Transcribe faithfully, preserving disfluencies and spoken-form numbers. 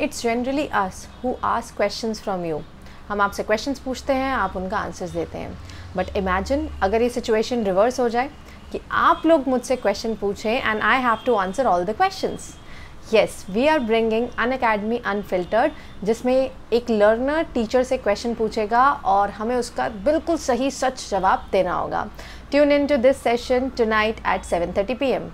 It's generally us who ask questions from you. हम आपसे questions पूछते हैं, आप उनका आंसर्स देते हैं। बट इमेजिन अगर ये सिचुएशन रिवर्स हो जाए कि आप लोग मुझसे क्वेश्चन पूछें and I have to answer all the questions. Yes, we are bringing Unacademy unfiltered, जिसमें एक लर्नर टीचर से क्वेश्चन पूछेगा और हमें उसका बिल्कुल सही सच जवाब देना होगा। Tune in to this session tonight at seven thirty P M.